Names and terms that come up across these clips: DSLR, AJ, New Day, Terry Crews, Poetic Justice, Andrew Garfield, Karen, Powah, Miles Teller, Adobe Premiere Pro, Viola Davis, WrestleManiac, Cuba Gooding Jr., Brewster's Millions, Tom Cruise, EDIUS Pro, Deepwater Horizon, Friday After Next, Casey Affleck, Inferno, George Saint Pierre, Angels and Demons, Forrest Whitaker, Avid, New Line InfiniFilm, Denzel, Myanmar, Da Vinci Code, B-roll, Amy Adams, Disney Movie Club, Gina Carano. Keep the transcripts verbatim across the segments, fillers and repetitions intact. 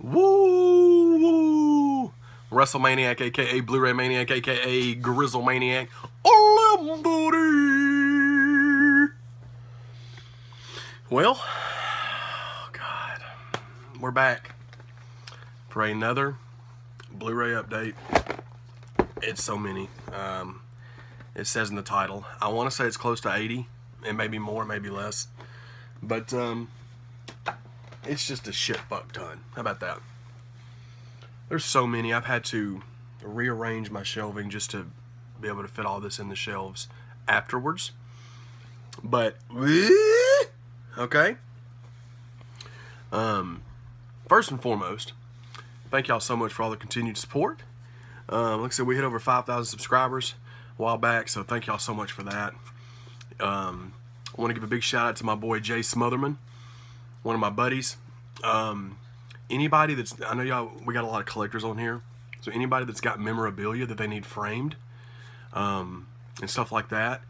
Woo! Woo. WrestleManiac, aka Blu-ray Maniac, aka Grizzle Maniac. Well, oh God, we're back for another Blu-ray update. It's so many. Um, it says in the title. I want to say it's close to eighty. It may be more, maybe less. But um, it's just a shit fuck ton. How about that? There's so many. I've had to rearrange my shelving just to be able to fit all this in the shelves afterwards. But, okay. Um, first and foremost, thank y'all so much for all the continued support. Um, like I said, we hit over five thousand subscribers a while back, so thank y'all so much for that. Um, I want to give a big shout out to my boy Jay Smotherman, one of my buddies. Um, anybody that's, I know y'all, we got a lot of collectors on here, so anybody that's got memorabilia that they need framed um, and stuff like that,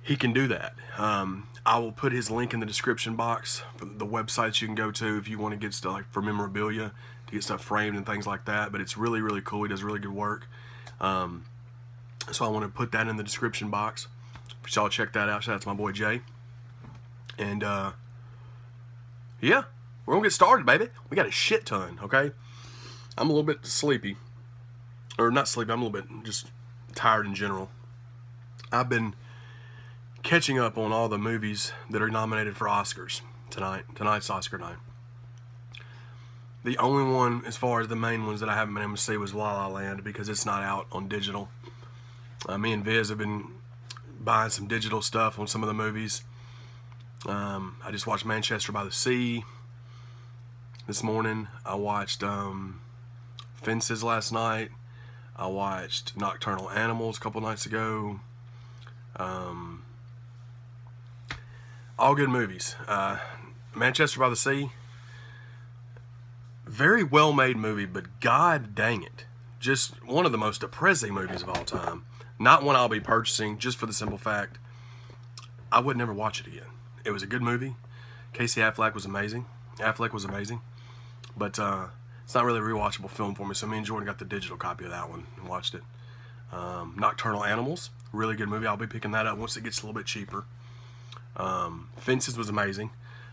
he can do that. Um, I will put his link in the description box for the websites you can go to if you want to get stuff like for memorabilia, to get stuff framed and things like that. But it's really, really cool. He does really good work. Um, so I want to put that in the description box. But y'all check that out. Shout out to my boy Jay. And uh, yeah, we're gonna get started, baby. We got a shit ton. Okay, I'm a little bit sleepy, or not sleepy. I'm a little bit just tired in general. I've been catching up on all the movies that are nominated for Oscars tonight. Tonight's Oscar night. The only one, as far as the main ones that I haven't been able to see, was La La Land because it's not out on digital. Uh, me and Viz have been buying some digital stuff on some of the movies. Um, I just watched Manchester by the Sea this morning. I watched um, Fences last night. I watched Nocturnal Animals a couple nights ago. Um... All good movies. Uh, Manchester by the Sea, very well-made movie, but god dang it, just one of the most depressing movies of all time. Not one I'll be purchasing, just for the simple fact I would never watch it again. It was a good movie. Casey Affleck was amazing. Affleck was amazing, but uh, it's not really a rewatchable film for me. So me and Jordan got the digital copy of that one and watched it. Um, Nocturnal Animals, really good movie. I'll be picking that up once it gets a little bit cheaper. Um, Fences was amazing.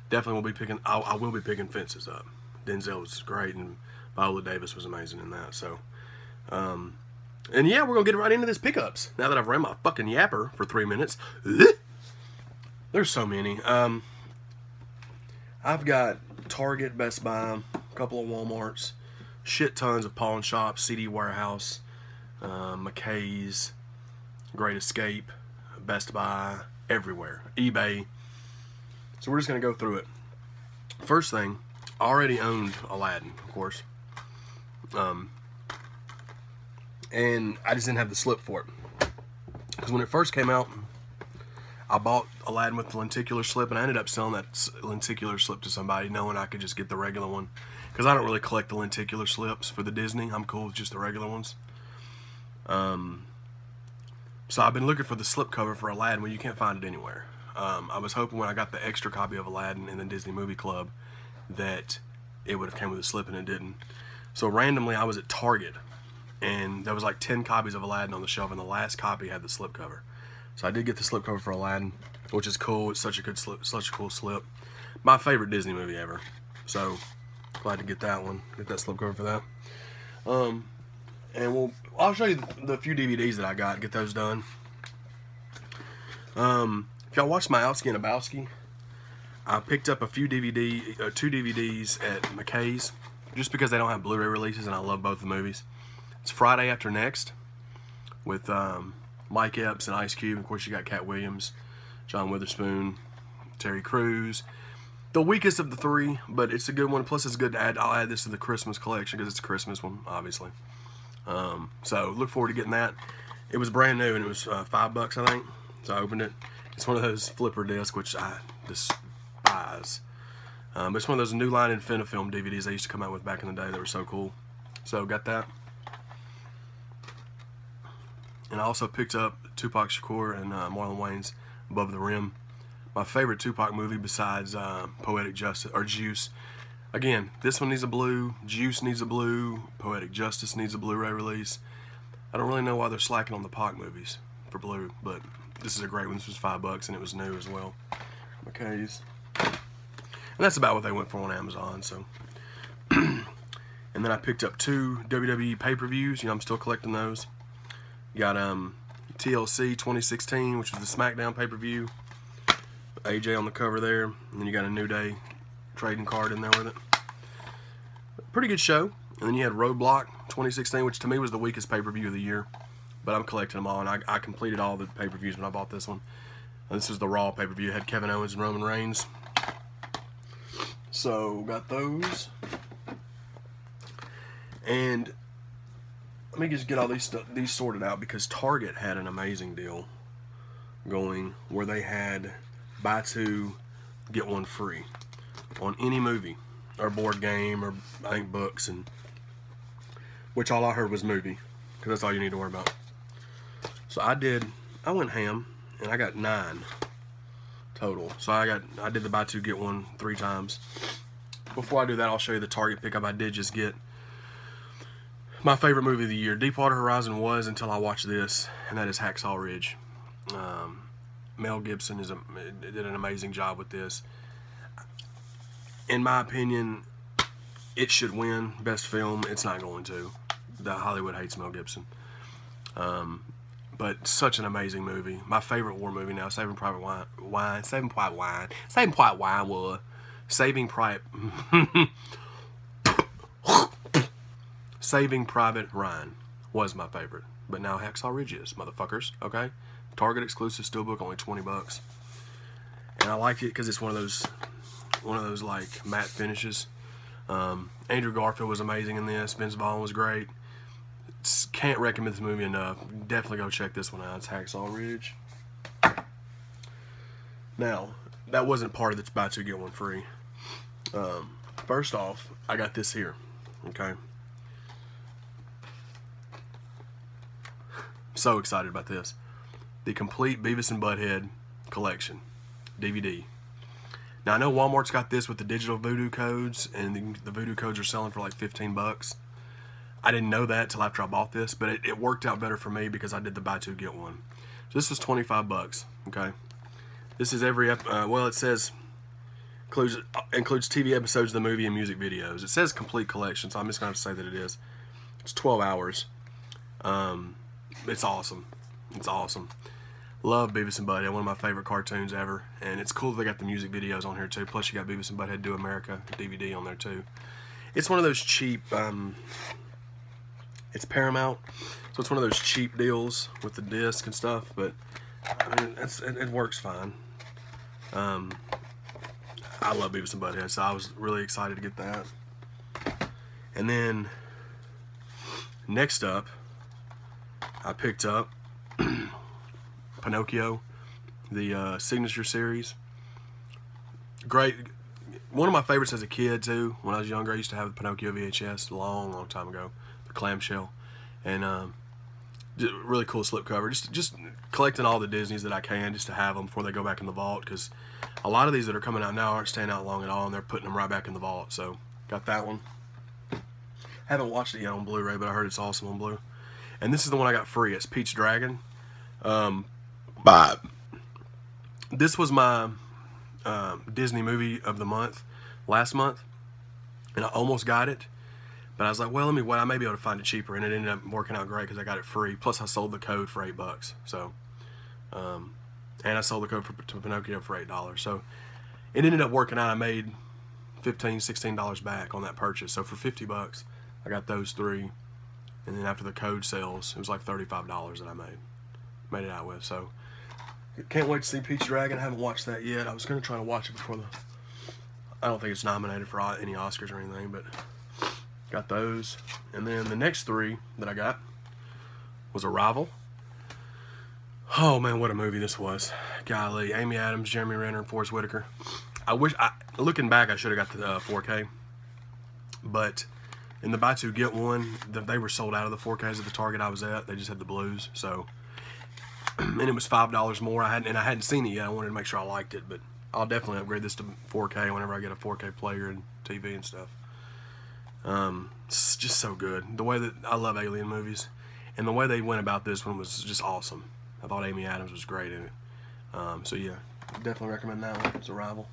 Definitely will be picking, I, I will be picking Fences up. Denzel was great, and Viola Davis was amazing in that. So, um, and yeah, we're going to get right into this pickups. Now that I've ran my fucking yapper for three minutes. There's so many. Um, I've got Target, Best Buy, a couple of Walmarts, shit tons of pawn shops, C D Warehouse, uh, McKay's, Great Escape, Best Buy, everywhere, eBay. So we're just going to go through it. First thing, I already owned Aladdin, of course. Um, and I just didn't have the slip for it. Because when it first came out, I bought Aladdin with the lenticular slip, and I ended up selling that lenticular slip to somebody, knowing I could just get the regular one. Because I don't really collect the lenticular slips for the Disney. I'm cool with just the regular ones. Um... So I've been looking for the slipcover for Aladdin. Well, you can't find it anywhere. Um, I was hoping when I got the extra copy of Aladdin in the Disney Movie Club that it would have came with a slip, and it didn't. So randomly, I was at Target, and there was like ten copies of Aladdin on the shelf, and the last copy had the slipcover. So I did get the slipcover for Aladdin, which is cool. It's such a good slip, such a cool slip. My favorite Disney movie ever. So glad to get that one. Get that slipcover for that. Um, And we'll, I'll show you the, the few D V Ds that I got. Get those done. Um, if y'all watched my Outski and Abowski, I picked up a few D V D, uh, two D V Ds at McKay's, just because they don't have Blu-ray releases, and I love both the movies. It's Friday After Next with um, Mike Epps and Ice Cube. Of course, you got Cat Williams, John Witherspoon, Terry Crews. The weakest of the three, but it's a good one. Plus, it's good to add. I'll add this to the Christmas collection because it's a Christmas one, obviously. Um, so look forward to getting that. It was brand new, and it was uh, five bucks, I think. So I opened it. It's one of those flipper discs, which I despise. Um, it's one of those New Line InfiniFilm D V Ds they used to come out with back in the day. They were so cool. So got that. And I also picked up Tupac Shakur and uh, Marlon Wayne's Above the Rim. My favorite Tupac movie besides uh, Poetic Justice or Juice. Again, this one needs a blue, Juice needs a blue, Poetic Justice needs a Blu-ray release. I don't really know why they're slacking on the P O C movies for blue, but this is a great one. This was five bucks and it was new as well. Okay. And that's about what they went for on Amazon, so. And then I picked up two W W E pay-per-views. You know, I'm still collecting those. Got um, T L C twenty sixteen, which was the SmackDown pay-per-view. A J on the cover there. And then you got a New Day trading card in there with it. Pretty good show. And then you had Roadblock twenty sixteen, which to me was the weakest pay-per-view of the year. But I'm collecting them all, and I, I completed all the pay-per-views when I bought this one. And this is the Raw pay-per-view. It had Kevin Owens and Roman Reigns. So, got those. And let me just get all these stuff, these sorted out, because Target had an amazing deal going where they had buy two, get one free on any movie or board game or I think books, and which all I heard was movie, because that's all you need to worry about. So I did, I went ham and I got nine total. So I got, I did the buy two, get one three times. Before I do that, I'll show you the Target pickup I did just get. My favorite movie of the year, Deepwater Horizon, was until I watched this, and that is Hacksaw Ridge. Um, Mel Gibson is a, did an amazing job with this. In my opinion, it should win Best Film. It's not going to. The Hollywood hates Mel Gibson. Um, but such an amazing movie. My favorite war movie now, Saving Private Wine. Wine Saving Private Wine. Saving Private Wine was Saving Private... Saving Private Ryan was my favorite, but now Hacksaw Ridge is, motherfuckers, okay? Target exclusive steelbook, only twenty bucks. And I like it because it's one of those, one of those like matte finishes. Um, Andrew Garfield was amazing in this. Vince Vaughn was great. It's, can't recommend this movie enough. Definitely go check this one out. It's Hacksaw Ridge. Now, that wasn't part of the buy two, get one free. Um, first off, I got this here, okay? So excited about this. The complete Beavis and Butthead collection D V D. Now I know Walmart's got this with the digital Vudu codes, and the, the Vudu codes are selling for like fifteen bucks. I didn't know that till after I bought this, but it, it worked out better for me because I did the buy two, get one. So this was twenty-five bucks, okay? This is every uh, well, it says includes includes T V episodes of the movie and music videos. It says complete collection, so I'm just gonna have to say that it is. It's twelve hours. um It's awesome. It's awesome. Love Beavis and Butthead. One of my favorite cartoons ever. And it's cool that they got the music videos on here too. Plus you got Beavis and Butthead Do America D V D on there too. It's one of those cheap, um, it's Paramount. So it's one of those cheap deals with the disc and stuff. But I mean, it's, it, it works fine. Um, I love Beavis and Butthead. So I was really excited to get that. And then next up, I picked up Pinocchio, the uh, Signature Series. Great. One of my favorites as a kid, too. When I was younger, I used to have the Pinocchio V H S a long, long time ago. The clamshell. And um, really cool slipcover. Just, just collecting all the Disneys that I can just to have them before they go back in the vault. Because a lot of these that are coming out now aren't staying out long at all, and they're putting them right back in the vault. So, got that one. Haven't watched it yet on Blu-ray, but I heard it's awesome on Blu-ray. And this is the one I got free. It's Pete's Dragon. Um, Bye. This was my uh, Disney movie of the month last month, and I almost got it, but I was like, well, let me wait. I may be able to find it cheaper, and it ended up working out great because I got it free. Plus, I sold the code for eight bucks. So, um, and I sold the code for to Pinocchio for eight dollars. So, it ended up working out. I made fifteen, sixteen dollars back on that purchase. So for fifty bucks, I got those three. And then after the code sales, it was like thirty-five dollars that I made. Made it out with. So, can't wait to see Pete's Dragon. I haven't watched that yet. I was going to try to watch it before the... I don't think it's nominated for any Oscars or anything, but got those. And then the next three that I got was Arrival. Oh, man, what a movie this was. Golly, Amy Adams, Jeremy Renner, and Forrest Whitaker. I wish... I, looking back, I should have got the uh, four K. But... in the buy two, get one, they were sold out of the four Ks at the Target I was at. They just had the blues, so. And it was five dollars more, I hadn't, and I hadn't seen it yet. I wanted to make sure I liked it, but I'll definitely upgrade this to four K whenever I get a four K player and T V and stuff. Um, it's just so good. The way that I love alien movies, and the way they went about this one was just awesome. I thought Amy Adams was great in it. Um, so yeah, definitely recommend that one. It's Arrival.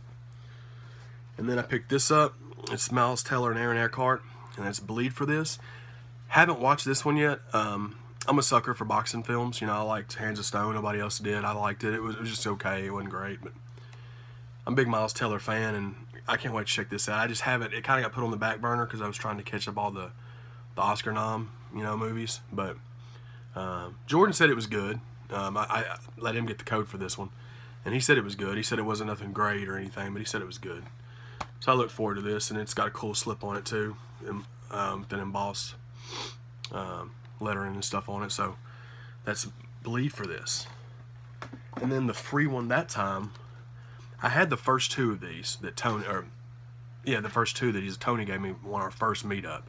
And then I picked this up. It's Miles Teller and Aaron Eckhart, and that's Bleed for This. Haven't watched this one yet. Um, I'm a sucker for boxing films. You know, I liked Hands of Stone. Nobody else did. I liked it. It was, it was just okay. It wasn't great, but I'm a big Miles Teller fan, and I can't wait to check this out. I just haven't. It kind of got put on the back burner because I was trying to catch up all the, the Oscar nom, you know, movies. But uh, Jordan said it was good. Um, I, I let him get the code for this one, and he said it was good. He said it wasn't nothing great or anything, but he said it was good. So I look forward to this, and it's got a cool slip on it too, and um, then embossed um, lettering and stuff on it. So that's Bleed for This. And then the free one that time, I had the first two of these that Tony, or yeah, the first two that he's, Tony gave me on our first meetup.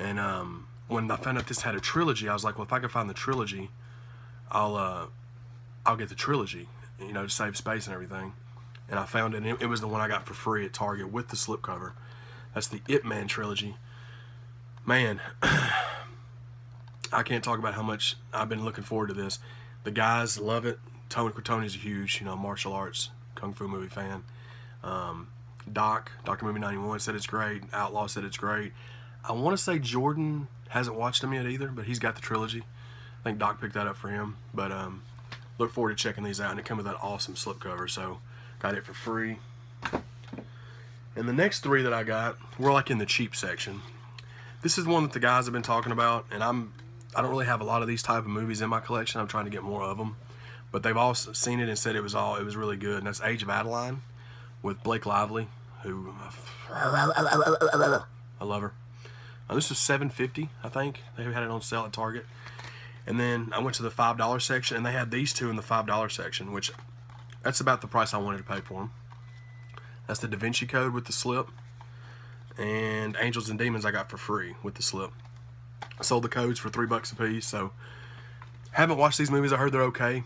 And um, when I found out this had a trilogy, I was like, well, if I can find the trilogy, I'll uh, I'll get the trilogy, you know, to save space and everything. And I found it, and it was the one I got for free at Target with the slipcover. That's the Ip Man trilogy. Man, I can't talk about how much I've been looking forward to this. The guys love it. Tony Tony's a huge, you know, martial arts, kung fu movie fan. Um, Doc, Doctor Movie ninety-one said it's great. Outlaw said it's great. I want to say Jordan hasn't watched them yet either, but he's got the trilogy. I think Doc picked that up for him. But um, look forward to checking these out, and it comes with that awesome slipcover. So got it for free. And the next three that I got were like in the cheap section. This is one that the guys have been talking about, and I'm I don't really have a lot of these type of movies in my collection. I'm trying to get more of them, but they've all seen it and said it was all it was really good. And that's Age of Adeline with Blake Lively, who I love her. Now, this was seven fifty, I think. They had it on sale at Target. And then I went to the five dollar section, and they had these two in the five dollar section, which that's about the price I wanted to pay for them. That's the Da Vinci Code with the slip. And Angels and Demons I got for free with the slip. I sold the codes for three bucks a piece. So haven't watched these movies. I heard they're okay.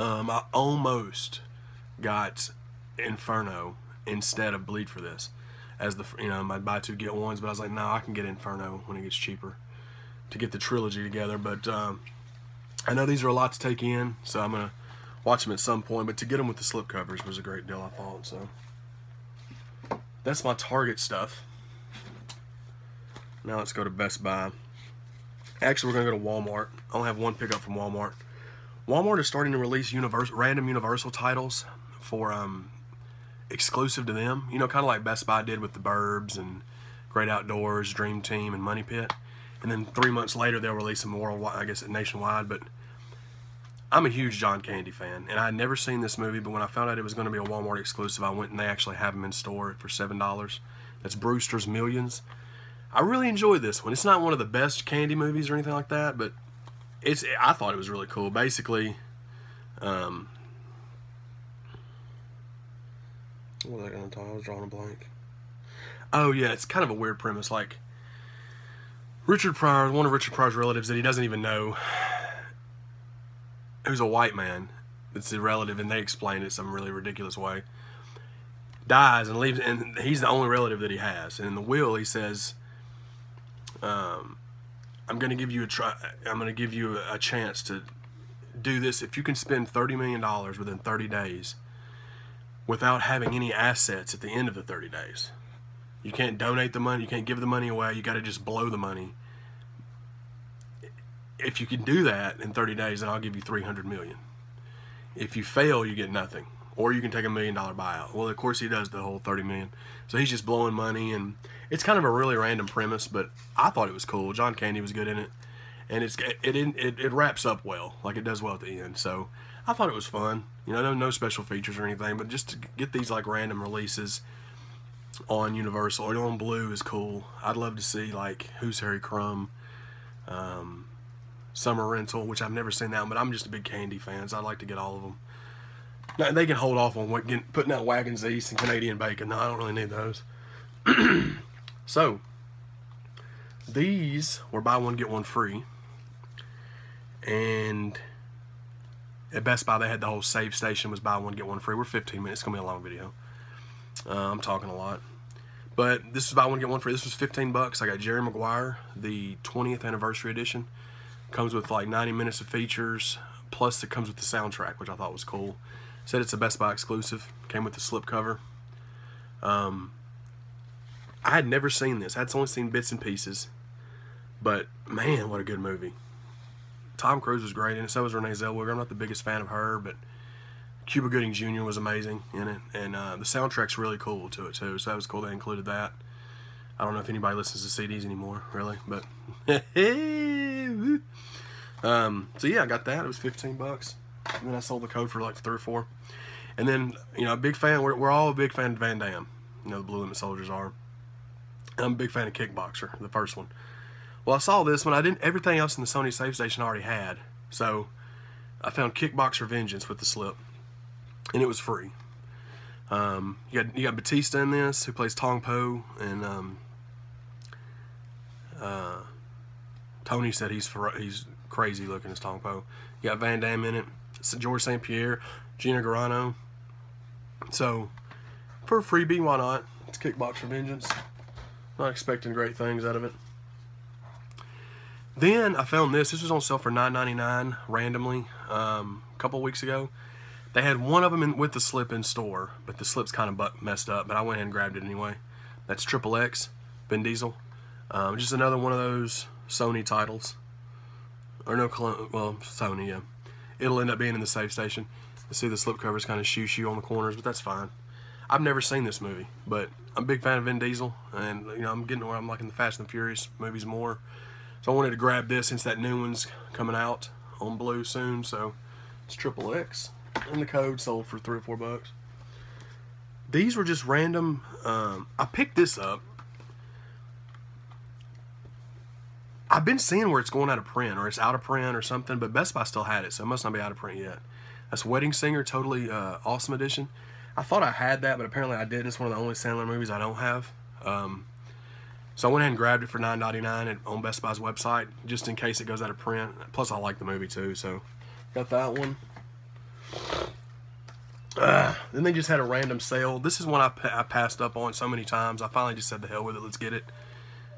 Um, I almost got Inferno instead of Bleed for This as the, you know, my buy two get ones. But I was like, no, I can get Inferno when it gets cheaper to get the trilogy together. But um, I know these are a lot to take in, so I'm gonna watch them at some point, but to get them with the slip covers was a great deal, I thought. So that's my Target stuff. Now let's go to Best Buy. Actually, we're gonna go to Walmart. I only have one pickup from Walmart. Walmart is starting to release universe, random Universal titles for um, exclusive to them. You know, kind of like Best Buy did with The Burbs and Great Outdoors, Dream Team, and Money Pit. And then three months later, they'll release them worldwide, I guess, nationwide, but. I'm a huge John Candy fan, and I had never seen this movie, but when I found out it was going to be a Walmart exclusive, I went and they actually have them in store for seven dollars. That's Brewster's Millions. I really enjoyed this one. It's not one of the best Candy movies or anything like that, but it's. I thought it was really cool. Basically, um, what was I going to talk? I was drawing a blank. Oh, yeah, it's kind of a weird premise. Like, Richard Pryor, one of Richard Pryor's relatives that he doesn't even know, who's a white man, it's a relative, and they explain it some really ridiculous way, dies and leaves, and he's the only relative that he has. And in the will, he says, um, I'm gonna give you a try, I'm gonna give you a chance to do this if you can spend thirty million dollars within thirty days without having any assets at the end of the thirty days. You can't donate the money, you can't give the money away, you gotta just blow the money. If you can do that in thirty days, then I'll give you three hundred million dollars. If you fail, you get nothing, or you can take a million dollar buyout. Well, of course he does the whole thirty million dollars. So he's just blowing money, and it's kind of a really random premise, but I thought it was cool. John Candy was good in it, and it's it it, it wraps up well, like it does well at the end. So I thought it was fun. You know, no no special features or anything, but just to get these like random releases on Universal or on Blue is cool. I'd love to see like Who's Harry Crumb. Um, Summer Rental, which I've never seen that one, but I'm just a big Candy fan, so I'd like to get all of them. Now, they can hold off on what, getting, putting out Wagons East and Canadian Bacon. No, I don't really need those. So, these were buy one, get one free. And at Best Buy, they had the whole save station was buy one, get one free. We're fifteen minutes. It's going to be a long video. Uh, I'm talking a lot. But this is buy one get one free. This was fifteen bucks. I got Jerry Maguire, the twentieth anniversary edition. Comes with like ninety minutes of features. Plus, it comes with the soundtrack, which I thought was cool. Said it's a Best Buy exclusive. Came with the slipcover. Um, I had never seen this. I had only seen bits and pieces. But man, what a good movie! Tom Cruise was great in it. So was Renee Zellweger. I'm not the biggest fan of her, but Cuba Gooding Junior was amazing in it, and uh, the soundtrack's really cool to it too. So that was cool. They included that. I don't know if anybody listens to C Ds anymore, really, but um, so yeah, I got that. It was fifteen bucks, and then I sold the code for like three or four. And then you know, a big fan. We're we're all a big fan of Van Damme. You know, the Blue Limit Soldiers are. I'm a big fan of Kickboxer, the first one. Well, I saw this one. I didn't. Everything else in the Sony Save Station I already had, so I found Kickboxer Vengeance with the slip, and it was free. Um, you got you got Batista in this, who plays Tong Po, and um, uh, Tony said he's he's crazy looking as Tong Po. You got Van Damme in it. It's George Saint Pierre, Gina Carano. So for a freebie, why not? It's Kickboxer Vengeance. Not expecting great things out of it. Then I found this. This was on sale for nine ninety-nine randomly um, a couple weeks ago. They had one of them in, with the slip in store, but the slip's kind of messed up, but I went ahead and grabbed it anyway. That's Triple X, Vin Diesel. Um, just another one of those Sony titles. Or no, well, Sony, yeah. It'll end up being in the Save Station. You see the slipcover's kind of shoo-shoo on the corners, but that's fine. I've never seen this movie, but I'm a big fan of Vin Diesel, and you know I'm getting to where I'm liking the Fast and the Furious movies more. So I wanted to grab this since that new one's coming out on Blue soon. So it's Triple X, and the code sold for three or four bucks. These were just random. Um, I picked this up. I've been seeing where it's going out of print, or it's out of print, or something. But Best Buy still had it, so it must not be out of print yet. That's Wedding Singer, totally uh, awesome edition. I thought I had that, but apparently I didn't. It's one of the only Sandler movies I don't have. Um, So I went ahead and grabbed it for nine ninety-nine on Best Buy's website, just in case it goes out of print. Plus, I like the movie, too, so got that one. Uh, then they just had a random sale. This is one I, pa I passed up on so many times. I finally just said, the hell with it, let's get it.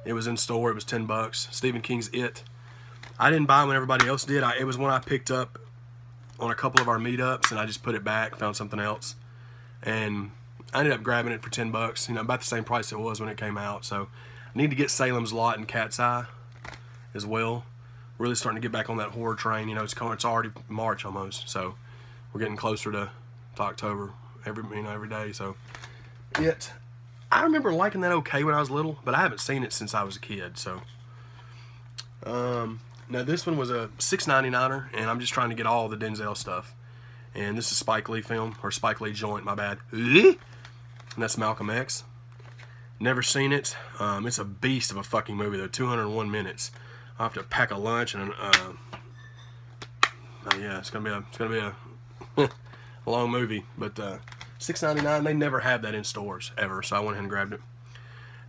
It was in store. It was ten bucks. Stephen King's It. I didn't buy it when everybody else did. I, it was one I picked up on a couple of our meetups, and I just put it back, found something else. And I ended up grabbing it for ten bucks. You know, about the same price it was when it came out, so... Need to get Salem's Lot and Cat's Eye as well. Really starting to get back on that horror train. You know, it's it's already March almost, so we're getting closer to, to October every you know every day. So, it I remember liking that okay when I was little, but I haven't seen it since I was a kid. So, um, now this one was a six ninety-niner, and I'm just trying to get all the Denzel stuff. And this is Spike Lee film or Spike Lee joint, my bad. And that's Malcolm X. Never seen it. Um, it's a beast of a fucking movie, though. two hundred one minutes. I'll have to pack a lunch and an, uh, uh, yeah, it's gonna be a, it's gonna be a, a long movie. But uh, six ninety-nine. They never have that in stores ever. So I went ahead and grabbed it.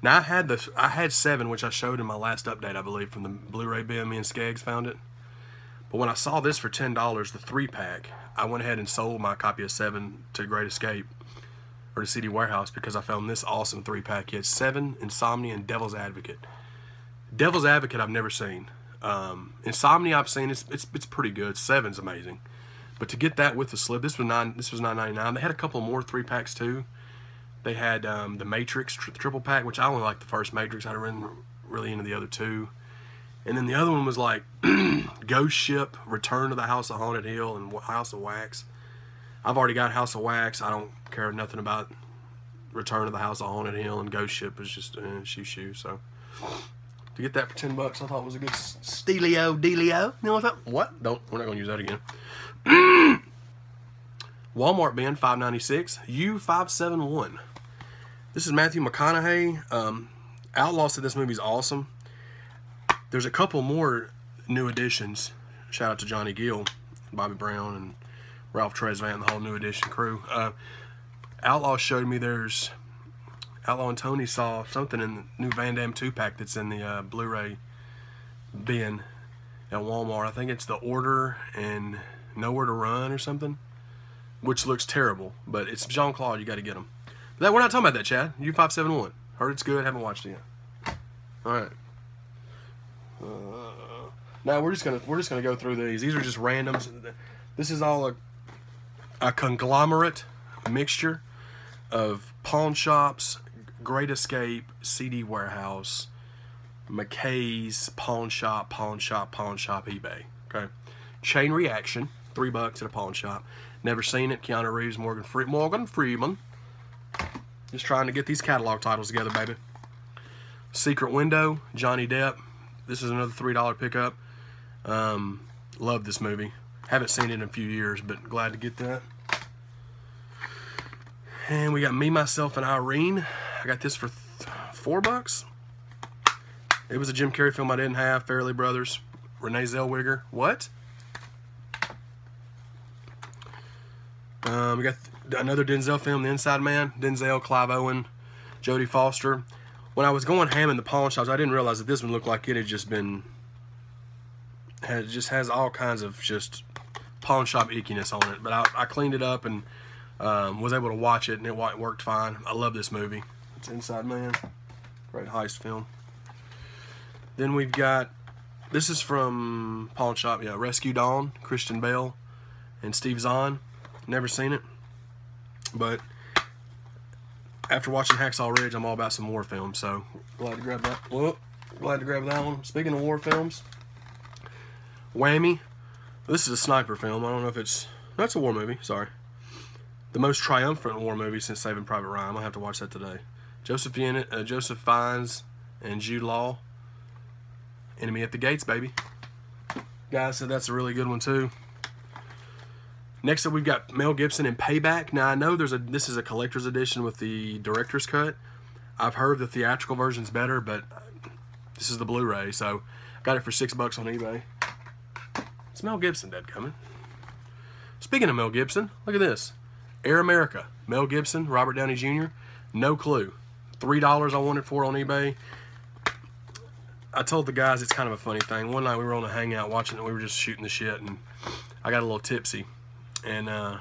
Now I had the, I had seven, which I showed in my last update, I believe, from the Blu-ray bin. Me and Skeggs found it. But when I saw this for ten dollars, the three pack, I went ahead and sold my copy of seven to Great Escape. Or to C D Warehouse, because I found this awesome three-pack. It's Seven, Insomnia, and Devil's Advocate. Devil's Advocate I've never seen. Um, Insomnia I've seen. It's, it's it's pretty good. Seven's amazing. But to get that with the slip, this was nine. This was nine ninety-nine. They had a couple more three-packs too. They had um, the Matrix tri triple pack, which I only liked the first Matrix. I didn't really into the other two. And then the other one was like Ghost Ship, Return to the House of Haunted Hill, and House of Wax. I've already got House of Wax. I don't care nothing about Return of the House of Haunted Hill, and Ghost Ship is just uh, shoo shoo. So to get that for ten bucks, I thought it was a good steelio dealio. You know what I thought? What? Don't. We're not gonna use that again. Walmart bin five ninety six U five seven one. This is Matthew McConaughey. Um, Outlaw said this movie's awesome. There's a couple more new additions. Shout out to Johnny Gill, Bobby Brown, and Ralph Tresvant and the whole New Edition crew. Uh, Outlaw showed me there's... Outlaw and Tony saw something in the new Van Damme two-pack that's in the uh, Blu-ray bin at Walmart. I think it's The Order and Nowhere to Run or something, which looks terrible, but it's Jean-Claude. You got to get them. But that, we're not talking about that, Chad. U five seven one. Heard it's good. Haven't watched it yet. All right. Uh, now we're just gonna we're just gonna go through these. These are just randoms. This is all a a conglomerate mixture of pawn shops, Great Escape, C D Warehouse, McKay's, pawn shop, pawn shop, pawn shop, eBay. Okay. Chain Reaction, three bucks at a pawn shop. Never seen it. Keanu Reeves, Morgan Fre Morgan Freeman. Just trying to get these catalog titles together, baby. Secret Window, Johnny Depp. This is another three dollar pickup. Um, love this movie. Haven't seen it in a few years, but glad to get that. And we got Me, Myself, and Irene. I got this for th four bucks. It was a Jim Carrey film I didn't have. Farrelly Brothers. Renee Zellweger. What? Um, we got th another Denzel film, The Inside Man. Denzel, Clive Owen, Jodie Foster. When I was going ham in the pawn shops, I didn't realize that this one looked like it had just been, had, just has all kinds of just pawn shop ickiness on it. But I, I cleaned it up and um, was able to watch it, and it worked fine. I love this movie. It's Inside Man. Great heist film. Then we've got, this is from pawn shop, yeah, Rescue Dawn, Christian Bale, and Steve Zahn. Never seen it, but after watching Hacksaw Ridge, I'm all about some war films, so glad to grab that. Whoop, glad to grab that one. Speaking of war films, Whammy. This is a sniper film. I don't know if it's that's no, a war movie. Sorry, the most triumphant war movie since Saving Private Ryan. I have to watch that today. Joseph Yen, uh, Joseph Fiennes, and Jude Law. Enemy at the Gates, baby. Guys, so that's a really good one too. Next up, we've got Mel Gibson in Payback. Now, I know there's a this is a collector's edition with the director's cut. I've heard the theatrical version's better, but this is the Blu-ray, so I got it for six bucks on eBay. It's Mel Gibson, dadgummit. Speaking of Mel Gibson, look at this. Air America, Mel Gibson, Robert Downey Junior No clue. Three dollars I wanted for on eBay. I told the guys it's kind of a funny thing. One night we were on a hangout watching it, we were just shooting the shit, and I got a little tipsy. And uh,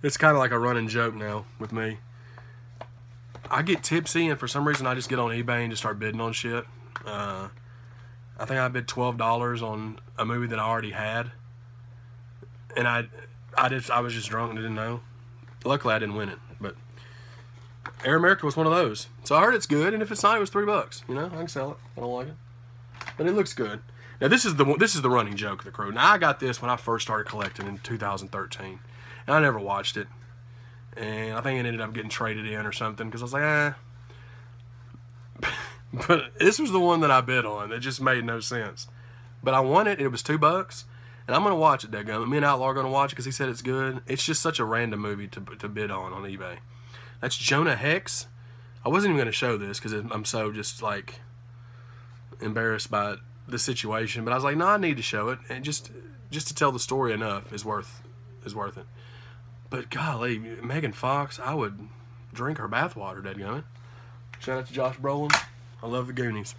it's kind of like a running joke now with me. I get tipsy, and for some reason, I just get on eBay and just start bidding on shit. Uh, I think I bid twelve dollars on a movie that I already had, and I, I did. I was just drunk and didn't know. Luckily, I didn't win it. But Air America was one of those. So I heard it's good, and if it's not, it was three bucks. You know, I can sell it. I don't like it, but it looks good. Now this is the this is the running joke of the crew. Now I got this when I first started collecting in two thousand thirteen, and I never watched it, and I think it ended up getting traded in or something because I was like, eh. But this was the one that I bid on. That just made no sense. But I won it. It was two bucks, and I'm gonna watch it. Dadgummit, me and Outlaw are gonna watch it because he said it's good. It's just such a random movie to to bid on on eBay. That's Jonah Hex. I wasn't even gonna show this because I'm so just like embarrassed by it. The situation, but I was like, no, I need to show it, and just just to tell the story enough is worth is worth it. But golly, Megan Fox, I would drink her bathwater, dadgummit. Shout out to Josh Brolin. I love the Goonies.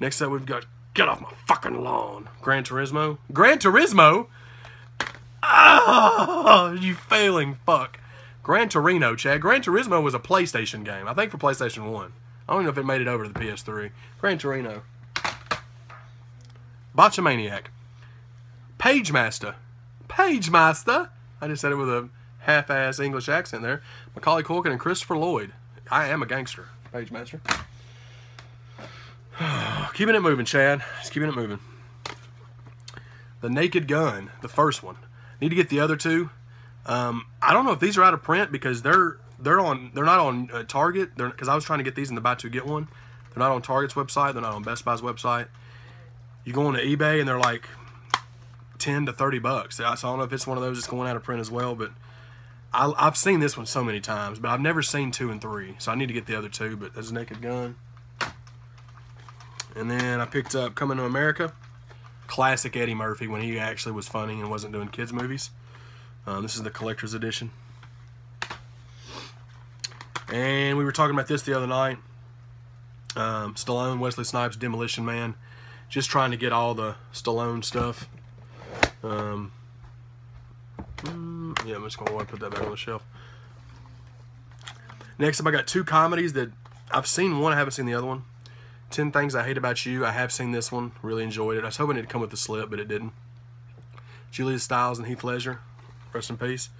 Next up, we've got Get Off My Fucking Lawn. Gran Turismo. Gran Turismo. Ah, you failing fuck. Gran Torino, Chad. Gran Turismo was a PlayStation game, I think, for PlayStation One. I don't know if it made it over to the P S three. Gran Torino. Botchamaniac. Page Master. Page Master. I just said it with a half-ass English accent there. Macaulay Culkin and Christopher Lloyd. I am a gangster. Page Master. Keeping it moving, Chad. Just keeping it moving. The Naked Gun. The first one. Need to get the other two. Um, I don't know if these are out of print because they're they're on they're not on uh, Target. Because I was trying to get these in the buy two get one. They're not on Target's website. They're not on Best Buy's website. You go on to eBay and they're like ten to thirty bucks. So I don't know if it's one of those that's going out of print as well, but I, I've seen this one so many times, but I've never seen two and three, so I need to get the other two. But there's Naked Gun. And then I picked up Coming to America. Classic Eddie Murphy when he actually was funny and wasn't doing kids movies. Um, this is the collector's edition. And we were talking about this the other night. Um, Stallone, Wesley Snipes, Demolition Man. Just trying to get all the Stallone stuff. Um, yeah, I'm just going to put that back on the shelf. Next up, I got two comedies that I've seen. One, I haven't seen the other one. ten Things I Hate About You. I have seen this one. Really enjoyed it. I was hoping it'd come with a slip, but it didn't. Julia Stiles and Heath Ledger. Rest in peace.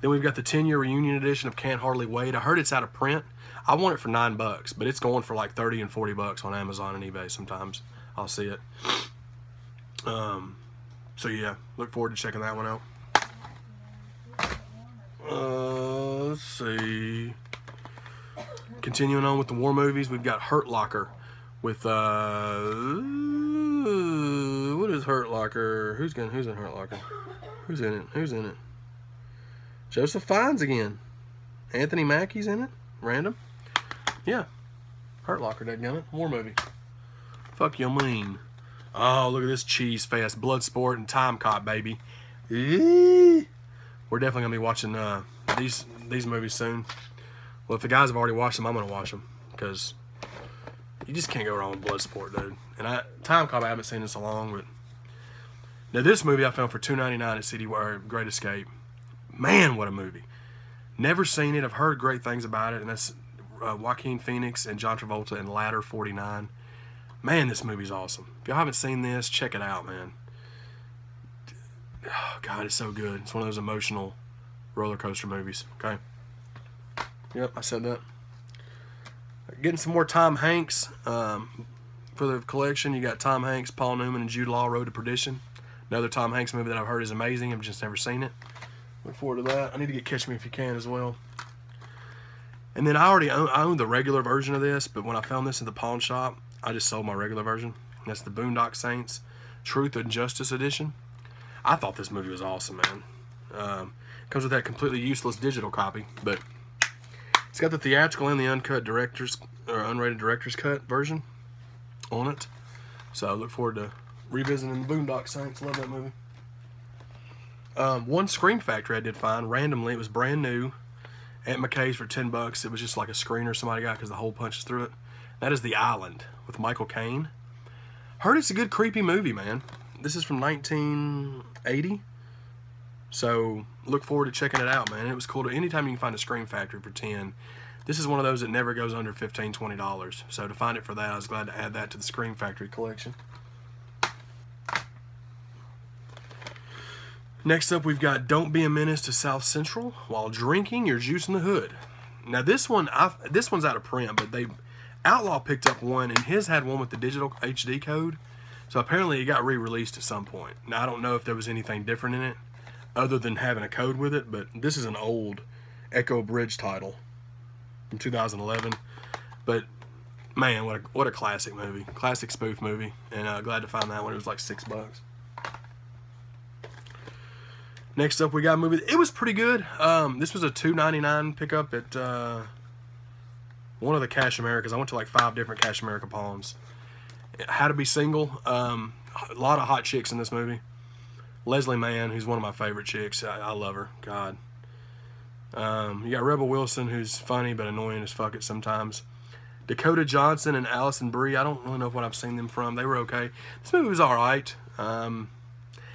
Then we've got the ten-year reunion edition of Can't Hardly Wait. I heard it's out of print. I want it for nine bucks, but it's going for like thirty and forty bucks on Amazon and eBay. Sometimes I'll see it. Um, so yeah, look forward to checking that one out. Uh, let's see. Continuing on with the war movies, we've got Hurt Locker with uh, what is Hurt Locker? Who's gonna, who's in Hurt Locker? Who's in it? Who's in it? Joseph Fiennes again. Anthony Mackie's in it. Random. Yeah. Hurt Locker, dadgummit. War movie. Fuck you mean. Oh, look at this cheese fest. Bloodsport and Time Cop, baby. Eee. We're definitely going to be watching uh, these these movies soon. Well, if the guys have already watched them, I'm going to watch them. Because you just can't go wrong with Bloodsport, dude. And I Time Cop, I haven't seen this in so long. But... Now, this movie I found for two ninety-nine at C D, or Great Escape. Man, what a movie. Never seen it. I've heard great things about it. And that's uh, Joaquin Phoenix and John Travolta in Ladder forty-nine. Man, this movie's awesome. If y'all haven't seen this, check it out, man. Oh, God, it's so good. It's one of those emotional roller coaster movies. Okay. Yep, I said that. Getting some more Tom Hanks um, for the collection. You got Tom Hanks, Paul Newman, and Jude Law, Road to Perdition. Another Tom Hanks movie that I've heard is amazing. I've just never seen it. Look forward to that. I need to get Catch Me If You Can as well. And then I already own, I own the regular version of this, but when I found this in the pawn shop, I just sold my regular version. That's the Boondock Saints Truth and Justice Edition. I thought this movie was awesome, man. Um, comes with that completely useless digital copy, but it's got the theatrical and the uncut director's, or unrated director's cut version on it. So I look forward to revisiting the Boondock Saints. Love that movie. Um, one Screen Factory I did find randomly. It was brand new at McKay's for ten bucks. It was just like a screener somebody got because the hole punches through it. That is The Island with Michael Caine. Heard it's a good creepy movie, man. This is from nineteen eighty. So look forward to checking it out, man. It was cool. To anytime you can find a Screen Factory for ten. This is one of those that never goes under fifteen, twenty dollars. So to find it for that, I was glad to add that to the Screen Factory collection. Next up, we've got Don't Be a Menace to South Central While Drinking Your Juice in the Hood. Now, this one, I've, this one's out of print, but they Outlaw picked up one, and his had one with the digital H D code. So apparently, it got re-released at some point. Now, I don't know if there was anything different in it other than having a code with it, but this is an old Echo Bridge title from two thousand eleven. But, man, what a, what a classic movie. Classic spoof movie, and uh, glad to find that one. It was like six bucks. Next up, we got a movie. It was pretty good. Um, this was a two ninety-nine pickup at uh, one of the Cash Americas. I went to like five different Cash America Palms. How to Be Single. Um, a lot of hot chicks in this movie. Leslie Mann, who's one of my favorite chicks. I, I love her. God. Um, you got Rebel Wilson, who's funny but annoying as fuck it sometimes. Dakota Johnson and Allison Brie. I don't really know what I've seen them from. They were okay. This movie was all right. Um...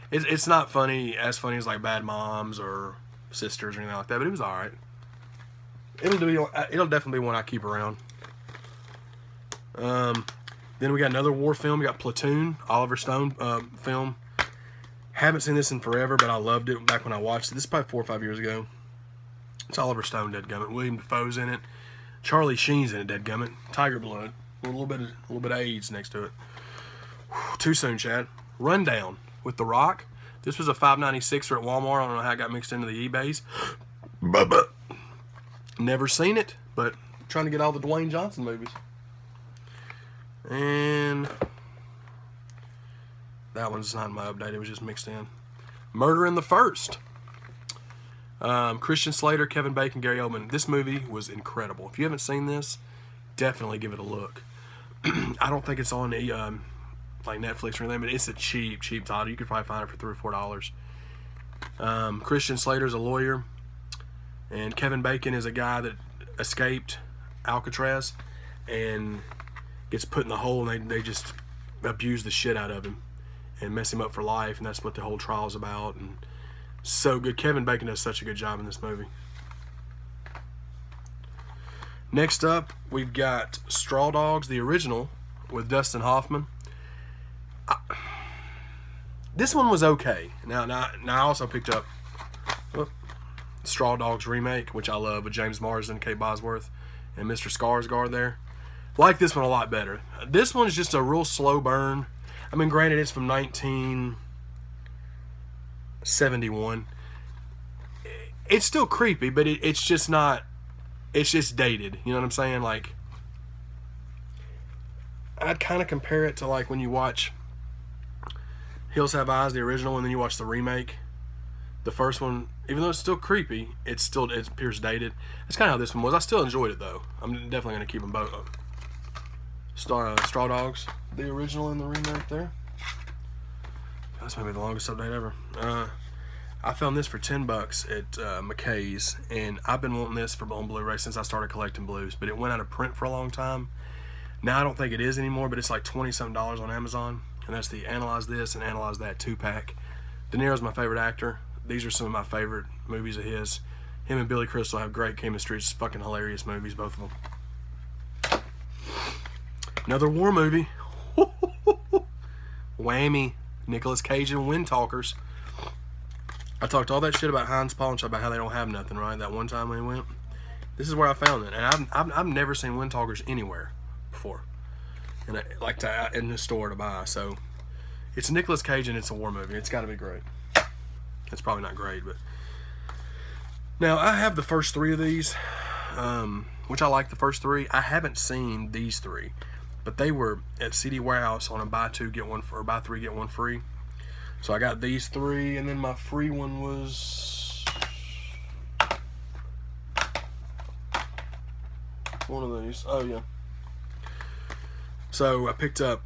It's, it's not funny, as funny as like Bad Moms or Sisters or anything like that, but it was alright. It'll be, it'll definitely be one I keep around. Um, then we got another war film. We got Platoon, Oliver Stone uh, film. Haven't seen this in forever, but I loved it back when I watched it. This is probably four or five years ago. It's Oliver Stone, dadgummit. William Dafoe's in it. Charlie Sheen's in it, dadgummit. Tiger Blood. A little bit of, a little bit of AIDS next to it. Whew, too soon, Chad. Rundown. With The Rock. This was a five ninety-six at Walmart. I don't know how it got mixed into the eBays. Bubba. Never seen it, but I'm trying to get all the Dwayne Johnson movies. And that one's not in my update. It was just mixed in. Murder in the First. Um, Christian Slater, Kevin Bacon, Gary Oldman. This movie was incredible. If you haven't seen this, definitely give it a look. I don't think it's on the... Um, like Netflix or anything, but it's a cheap, cheap title. You could probably find it for three or four dollars. Um, Christian Slater's a lawyer, and Kevin Bacon is a guy that escaped Alcatraz and gets put in the hole, and they, they just abuse the shit out of him and mess him up for life, and that's what the whole trial's about. And so good. Kevin Bacon does such a good job in this movie. Next up, we've got Straw Dogs, the original, with Dustin Hoffman. I, this one was okay. Now, now, now I also picked up well, Straw Dogs remake, which I love, with James Marsden, Kate Bosworth, and Mister Skarsgård there. Like this one a lot better. This one's just a real slow burn. I mean, granted, it's from nineteen seventy-one. It's still creepy, but it, it's just not, it's just dated. You know what I'm saying? Like, I'd kind of compare it to like when you watch Hills Have Eyes, the original, and then you watch the remake. The first one, even though it's still creepy, it's still, it appears dated. That's kind of how this one was. I still enjoyed it, though. I'm definitely going to keep them both up. Star, uh, Straw Dogs, the original and the remake there. That's maybe the longest update ever. Uh, I found this for ten bucks at uh, McKay's, and I've been wanting this for on Blu-ray since I started collecting blues, but it went out of print for a long time. Now I don't think it is anymore, but it's like twenty-something dollars on Amazon, and that's the Analyze This and Analyze That two-pack. De Niro's my favorite actor. These are some of my favorite movies of his. Him and Billy Crystal have great chemistry. It's fucking hilarious movies, both of them. Another war movie. Whammy. Nicolas Cage and Wind Talkers. I talked all that shit about Heinz Pawn Shop, about how they don't have nothing, right? That one time they went. This is where I found it. And I've, I've, I've never seen Wind Talkers anywhere before. And I like to in the store to buy. So it's Nicolas Cage and it's a war movie. It's got to be great. It's probably not great, but. Now, I have the first three of these, um, which I like the first three. I haven't seen these three. But they were at C D Warehouse on a buy two get one for, or buy three get one free. So I got these three, and then my free one was one of these. Oh yeah. So I picked up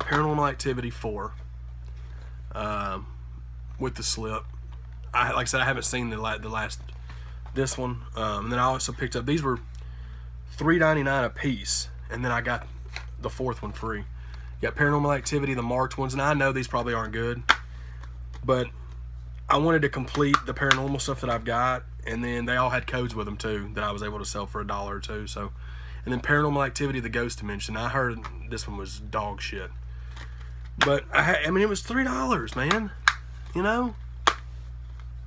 Paranormal Activity four um, with the slip. I like I said I haven't seen the la the last this one. Um, and then I also picked up these were. three ninety-nine a piece, and then I got the fourth one free. You got Paranormal Activity, the marked ones, and I know these probably aren't good, but I wanted to complete the paranormal stuff that I've got, and then they all had codes with them too that I was able to sell for a dollar or two. So, and then Paranormal Activity, the Ghost Dimension. I heard this one was dog shit, but I, ha I mean it was three dollars, man. You know?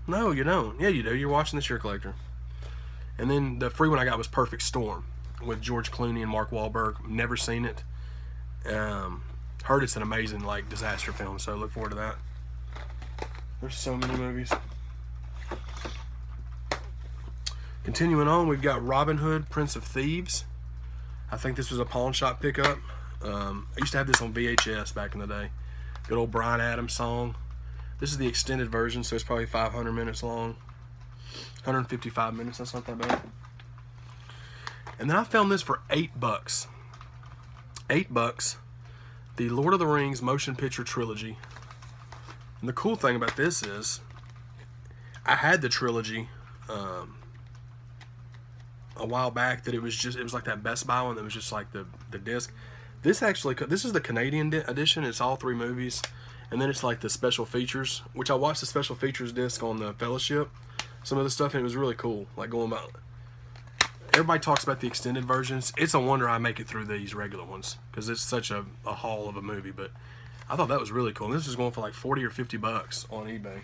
No, you don't. Yeah, you do. You're watching this, you're a collector. And then the free one I got was Perfect Storm with George Clooney and Mark Wahlberg. Never seen it. Um, heard it's an amazing like disaster film, so look forward to that. There's so many movies. Continuing on, we've got Robin Hood, Prince of Thieves. I think this was a pawn shop pickup. Um, I used to have this on V H S back in the day. Good old Bryan Adams song. This is the extended version, so it's probably five hundred minutes long. one hundred fifty-five minutes, that's not that bad. And then I found this for eight bucks. Eight bucks. The Lord of the Rings motion picture trilogy. And the cool thing about this is, I had the trilogy um, a while back. That it was just, it was like that Best Buy one that was just like the the disc. This actually, this is the Canadian edition. It's all three movies, and then it's like the special features, which I watched the special features disc on the Fellowship. Some of the stuff, and it was really cool. Like going about, everybody talks about the extended versions. It's a wonder I make it through these regular ones because it's such a, a haul of a movie. But I thought that was really cool. And this is going for like forty or fifty bucks on eBay.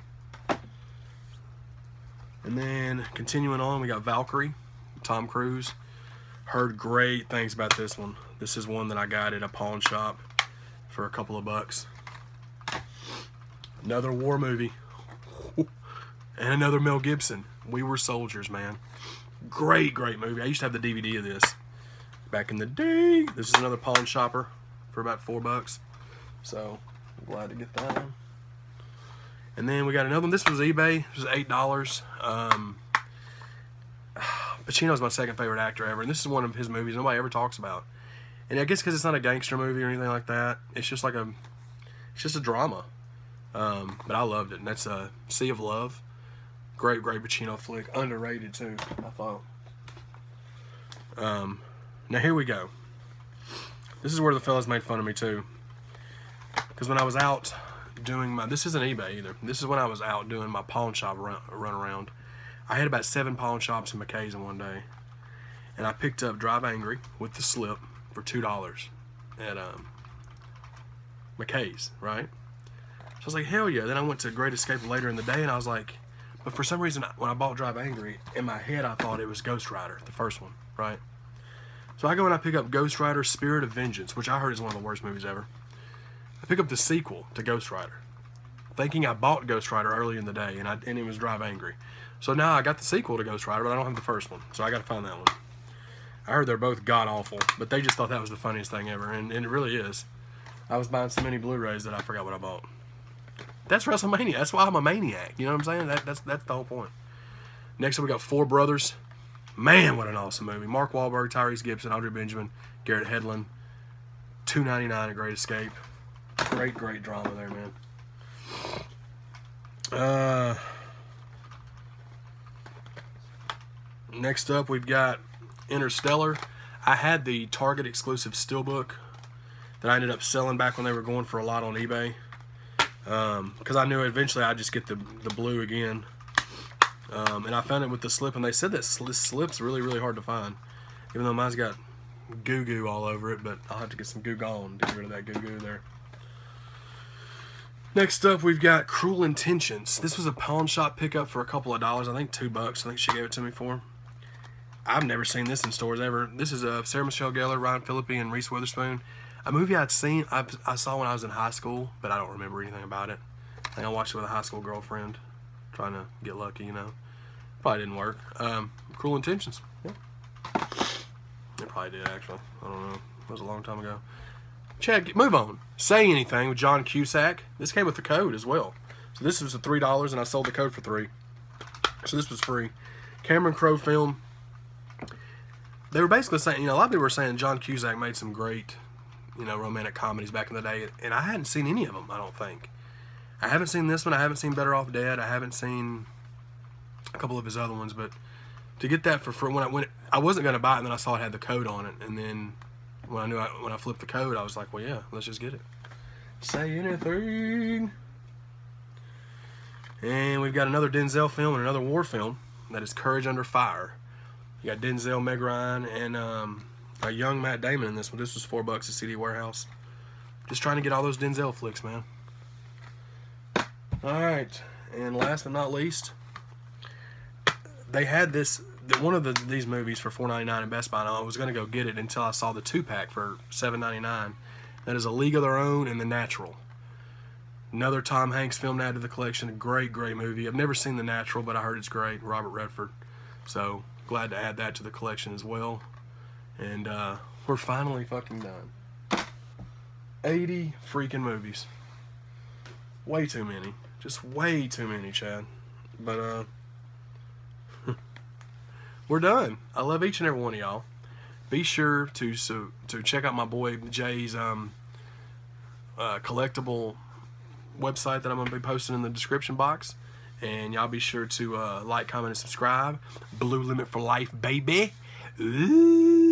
And then continuing on, we got Valkyrie, Tom Cruise. Heard great things about this one. This is one that I got at a pawn shop for a couple of bucks. Another war movie. And another Mel Gibson. We Were Soldiers, man. Great, great movie. I used to have the D V D of this back in the day. This is another pawn shopper for about four bucks. So, glad to get that one. And then we got another one. This was eBay. This was eight dollars. Um, Pacino's my second favorite actor ever. And this is one of his movies nobody ever talks about. And I guess because it's not a gangster movie or anything like that. It's just like a, it's just a drama. Um, but I loved it. And that's uh, Sea of Love. Great, great Pacino flick. Underrated, too, I thought. Um, now, here we go. This is where the fellas made fun of me, too. Because when I was out doing my... This isn't eBay, either. This is when I was out doing my pawn shop run, run around. I had about seven pawn shops and McKay's in one day, and I picked up Drive Angry with the slip for two dollars at um, McKay's, right? So I was like, hell yeah. Then I went to Great Escape later in the day, and I was like, but for some reason, when I bought Drive Angry, in my head I thought it was Ghost Rider, the first one, right? So I go and I pick up Ghost Rider Spirit of Vengeance, which I heard is one of the worst movies ever. I pick up the sequel to Ghost Rider, thinking I bought Ghost Rider early in the day, and, I, and it was Drive Angry. So now I got the sequel to Ghost Rider, but I don't have the first one, so I got to find that one. I heard they're both god-awful, but they just thought that was the funniest thing ever, and, and it really is. I was buying so many Blu-rays that I forgot what I bought. That's WrestleMania. That's why I'm a maniac. You know what I'm saying? That, that's, that's the whole point. Next up, we got Four Brothers. Man, what an awesome movie. Mark Wahlberg, Tyrese Gibson, Audrey Benjamin, Garrett Hedlund. two ninety-nine at Great Escape. Great, great drama there, man. Uh, next up, we've got Interstellar. I had the Target exclusive steelbook that I ended up selling back when they were going for a lot on eBay, um, because I knew eventually I'd just get the, the blue again, um, and I found it with the slip, and they said that sl slip's really really hard to find, even though mine's got goo goo all over it, but I'll have to get some goo gone to get rid of that goo goo there. Next up, we've got Cruel Intentions. This was a pawn shop pickup for a couple of dollars, I think two bucks, I think she gave it to me for. I've never seen this in stores ever. This is uh, Sarah Michelle Gellar, Ryan Phillippe, and Reese Witherspoon. A movie I'd seen, I, I saw when I was in high school, but I don't remember anything about it. I think I watched it with a high school girlfriend, trying to get lucky, you know. Probably didn't work. Um, Cruel Intentions. Yeah. It probably did, actually. I don't know. It was a long time ago. Check, move on. Say Anything with John Cusack. This came with the code as well. So this was a three dollars, and I sold the code for three. So this was free. Cameron Crowe film. They were basically saying, you know, a lot of people were saying John Cusack made some great, you know, romantic comedies back in the day, and I hadn't seen any of them, I don't think. I haven't seen this one. I haven't seen Better Off Dead. I haven't seen a couple of his other ones, but to get that for free, when I went, I wasn't going to buy it, and then I saw it had the code on it, and then when I knew I, when I flipped the code, I was like, well, yeah, let's just get it. Say Anything. And we've got another Denzel film and another war film. That is Courage Under Fire. You got Denzel, Meg Ryan, and um, a young Matt Damon in this one. This was four bucks at C D Warehouse. Just trying to get all those Denzel flicks, man. All right, and last but not least, they had this one of the, these movies for four ninety-nine in Best Buy. And I was going to go get it until I saw the two pack for seven ninety-nine. That is A League of Their Own and The Natural. Another Tom Hanks film to add to the collection. A great, great movie. I've never seen The Natural, but I heard it's great. Robert Redford. So glad to add that to the collection as well. And uh, we're finally fucking done. eighty freaking movies. Way too many. Just way too many, Chad. But uh, we're done. I love each and every one of y'all. Be sure to so, to check out my boy Jay's um, uh, collectible website that I'm going to be posting in the description box. And y'all be sure to uh, like, comment, and subscribe. Blue Limit for life, baby. Ooh.